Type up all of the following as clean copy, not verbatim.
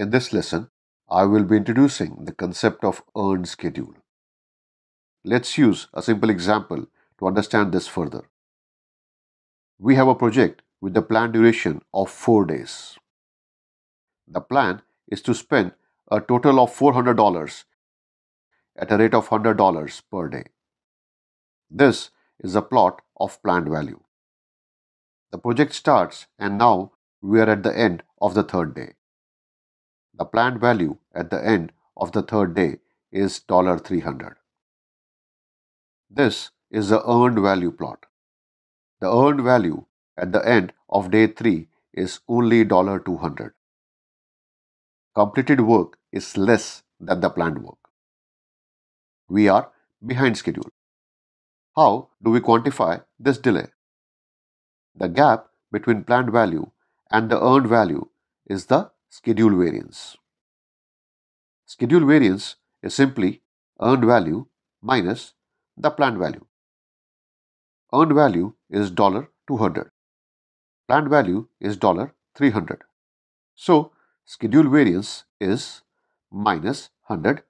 In this lesson, I will be introducing the concept of earned schedule. Let's use a simple example to understand this further. We have a project with the planned duration of 4 days. The plan is to spend a total of $400 at a rate of $100 per day. This is a plot of planned value. The project starts and now we are at the end of the third day. The planned value at the end of the third day is $300. This is the earned value plot. The earned value at the end of day 3 is only $200. Completed work is less than the planned work. We are behind schedule. How do we quantify this delay? The gap between planned value and the earned value is the schedule variance. Schedule variance is simply earned value minus the planned value. Earned value is $200. Planned value is $300. So, schedule variance is minus $100.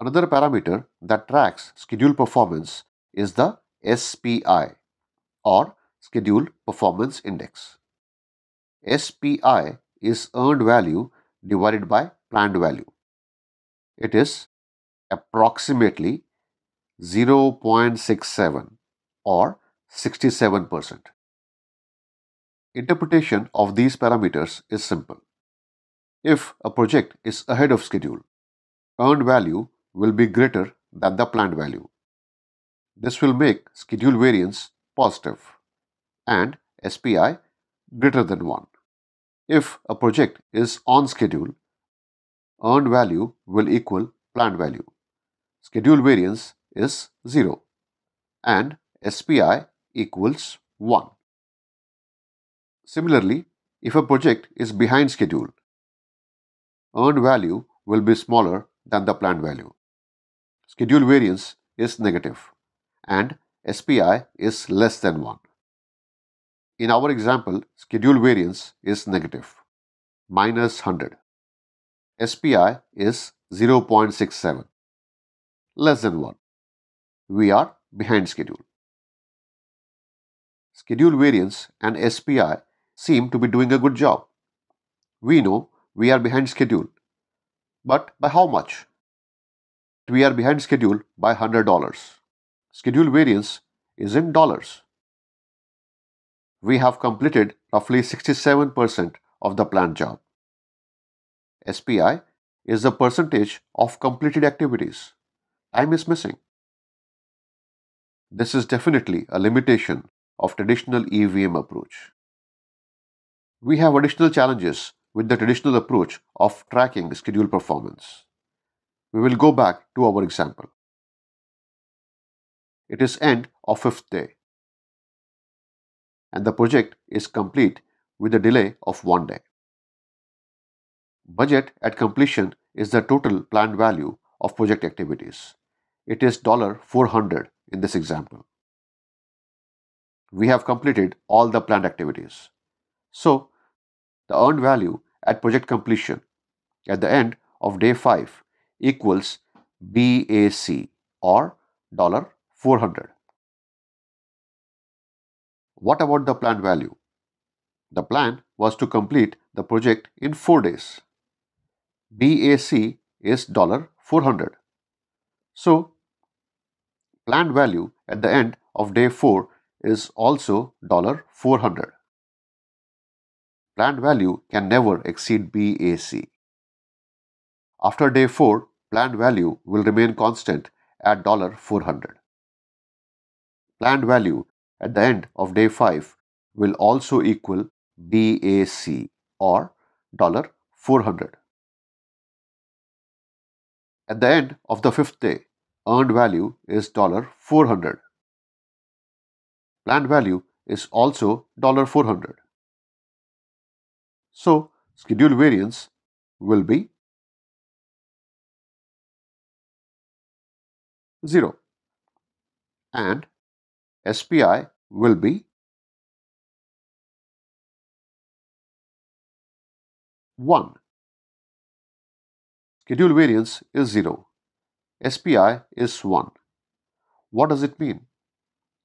Another parameter that tracks schedule performance is the SPI or Schedule Performance Index. SPI is earned value divided by planned value. It is approximately 0.67 or 67%. Interpretation of these parameters is simple. If a project is ahead of schedule, earned value will be greater than the planned value. This will make schedule variance positive and SPI greater than 1. If a project is on schedule, earned value will equal planned value. Schedule variance is 0 and SPI equals 1. Similarly, if a project is behind schedule, earned value will be smaller than the planned value. Schedule variance is negative and SPI is less than 1. In our example, schedule variance is negative, minus 100. SPI is 0.67, less than 1. We are behind schedule. Schedule variance and SPI seem to be doing a good job. We know we are behind schedule, but by how much? We are behind schedule by $100. Schedule variance is in dollars. We have completed roughly 67% of the planned job. SPI is the percentage of completed activities. Time is missing. This is definitely a limitation of traditional EVM approach. We have additional challenges with the traditional approach of tracking schedule performance. We will go back to our example. It is end of 5th day and the project is complete with a delay of 1 day. Budget at completion is the total planned value of project activities. It is $400 in this example. We have completed all the planned activities. So, the earned value at project completion at the end of day 5 equals BAC or $400. What about the planned value? The plan was to complete the project in 4 days. BAC is $400. So, planned value at the end of day 4 is also $400. Planned value can never exceed BAC. After day 4, planned value will remain constant at $400. Planned value at the end of day 5 will also equal BAC or $400. At the end of the 5th day, earned value is $400. Planned value is also $400. So, schedule variance will be 0 and SPI will be 1. Schedule variance is 0. SPI is 1. What does it mean?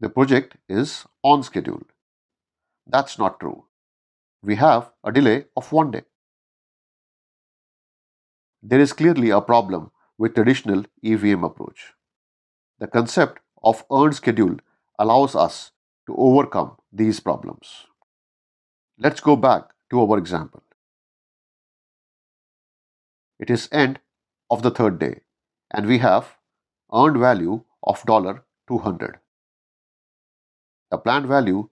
The project is on schedule. That's not true. We have a delay of 1 day. There is clearly a problem with traditional EVM approach. The concept of earned schedule allows us to overcome these problems. Let's go back to our example. It is end of the third day and we have earned value of $200. The planned value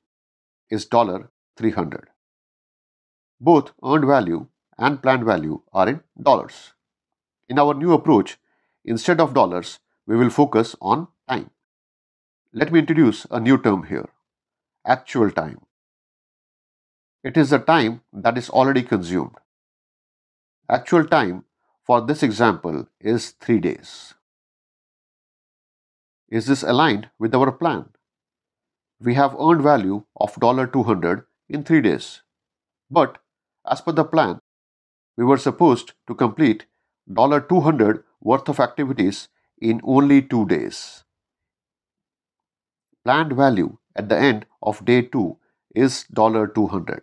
is $300. Both earned value and planned value are in dollars. In our new approach, instead of dollars, we will focus on time. Let me introduce a new term here, actual time. It is the time that is already consumed. Actual time for this example is 3 days. Is this aligned with our plan? We have earned value of $200 in 3 days. But as per the plan, we were supposed to complete $200 worth of activities in only 2 days. Planned value at the end of day 2 is $200.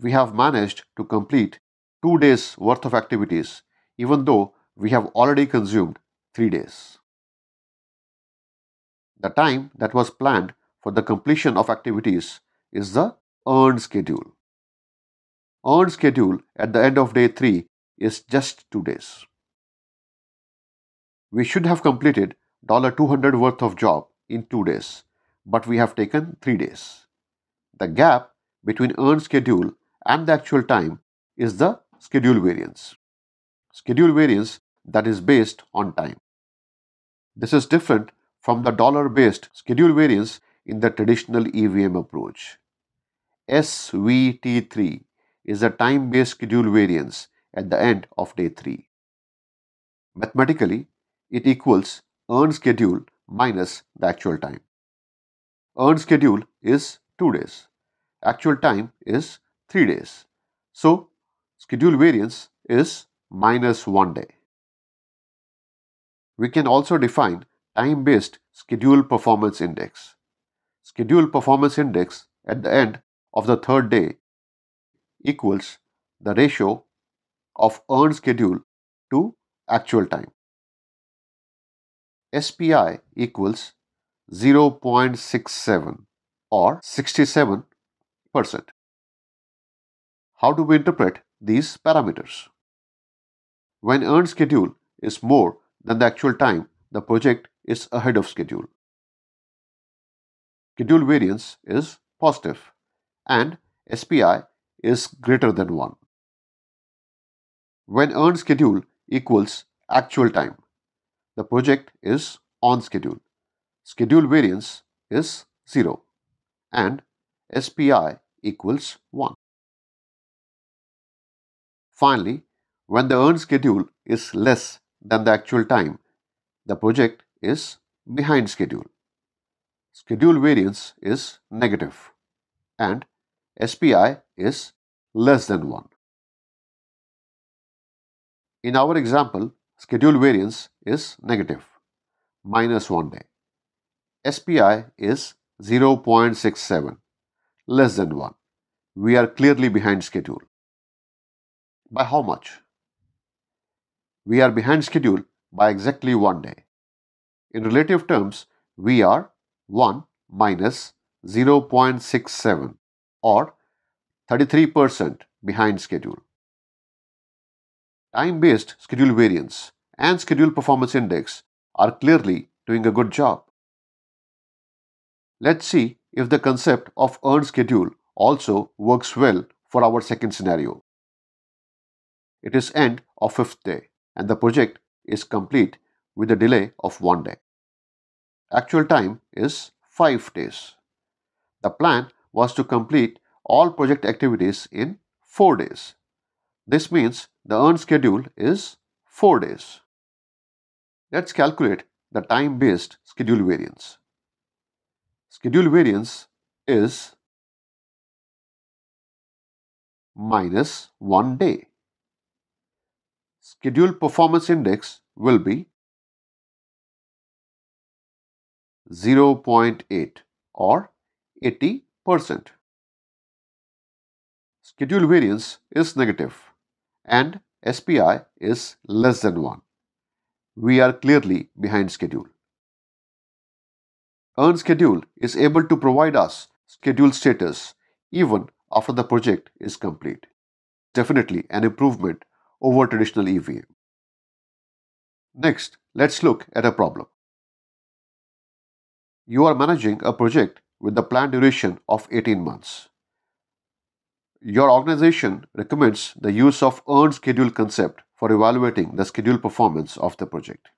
We have managed to complete 2 days worth of activities even though we have already consumed 3 days. The time that was planned for the completion of activities is the earned schedule. Earned schedule at the end of day 3 is just 2 days. We should have completed $200 worth of job in 2 days, but we have taken 3 days. The gap between earned schedule and the actual time is the schedule variance. Schedule variance that is based on time. This is different from the dollar-based schedule variance in the traditional EVM approach. SVT3 is a time-based schedule variance at the end of day 3. Mathematically, it equals earned schedule minus the actual time. Earned schedule is 2 days. Actual time is 3 days. So, schedule variance is minus 1 day. We can also define time-based schedule performance index. Schedule performance index at the end of the third day equals the ratio of earned schedule to actual time. SPI equals 0.67 or 67%. How do we interpret these parameters? When earned schedule is more than the actual time, the project is ahead of schedule. Schedule variance is positive and SPI is greater than 1. When earned schedule equals actual time, the project is on schedule. Schedule variance is 0 and SPI equals 1. Finally, when the earned schedule is less than the actual time, the project is behind schedule. Schedule variance is negative and SPI is less than 1. In our example, schedule variance is negative, minus 1 day. SPI is 0.67, less than 1. We are clearly behind schedule. By how much? We are behind schedule by exactly 1 day. In relative terms, we are 1 minus 0.67 or 33% behind schedule. Time-based schedule variance and schedule performance index are clearly doing a good job. Let's see if the concept of earned schedule also works well for our second scenario. It is end of 5th day and the project is complete with a delay of 1 day. Actual time is 5 days. The plan was to complete all project activities in 4 days. This means the earned schedule is 4 days. Let's calculate the time-based schedule variance. Schedule variance is minus 1 day. Schedule performance index will be 0.8 or 80%. Schedule variance is negative and SPI is less than 1. We are clearly behind schedule. Earn Schedule is able to provide us schedule status even after the project is complete. Definitely an improvement over traditional EVM. Next, let's look at a problem. You are managing a project with the planned duration of 18 months. Your organization recommends the use of earned schedule concept for evaluating the schedule performance of the project.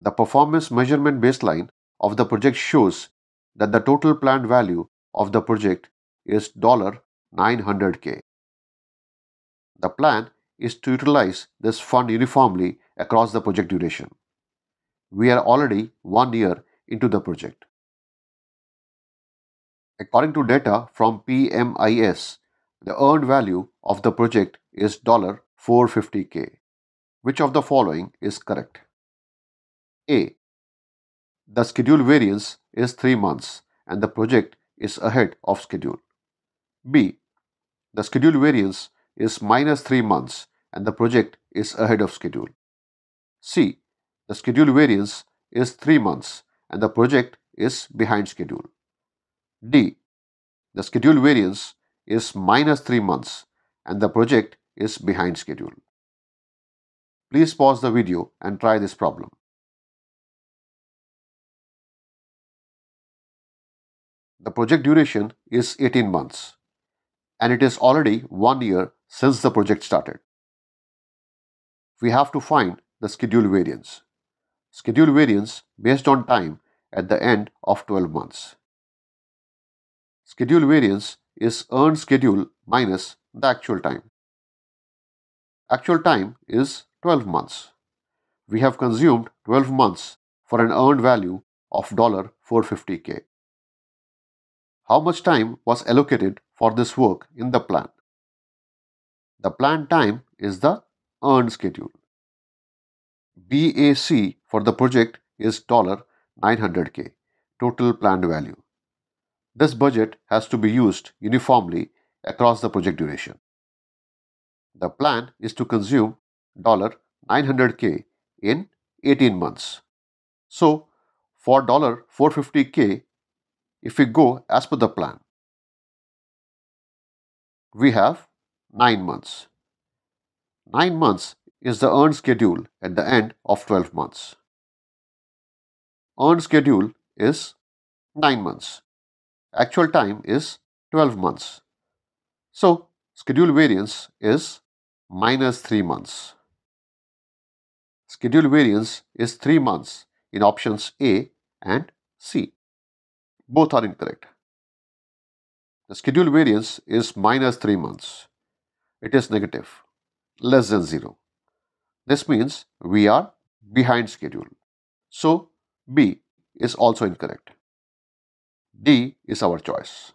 The performance measurement baseline of the project shows that the total planned value of the project is $900K. The plan is to utilize this fund uniformly across the project duration. We are already 1 year into the project. According to data from PMIS, the earned value of the project is $450K. Which of the following is correct? A. The schedule variance is 3 months and the project is ahead of schedule. B. The schedule variance is minus 3 months and the project is ahead of schedule. C. The schedule variance is 3 months and the project is behind schedule. D. The schedule variance is minus 3 months and the project is behind schedule. Please pause the video and try this problem. The project duration is 18 months and it is already 1 year since the project started. We have to find the schedule variance. Schedule variance based on time at the end of 12 months. Schedule variance is earned schedule minus the actual time. Actual time is 12 months. We have consumed 12 months for an earned value of $450K. How much time was allocated for this work in the plan? The plan time is the earned schedule. BAC for the project is $900K, total planned value. This budget has to be used uniformly across the project duration. The plan is to consume $900K in 18 months. So, for $450K, if we go as per the plan, we have 9 months. 9 months is the earned schedule at the end of 12 months. Earned schedule is 9 months. Actual time is 12 months. So, schedule variance is minus 3 months. Schedule variance is 3 months in options A and C. Both are incorrect. The schedule variance is minus 3 months. It is negative, less than 0. This means we are behind schedule. So, B is also incorrect. D is our choice.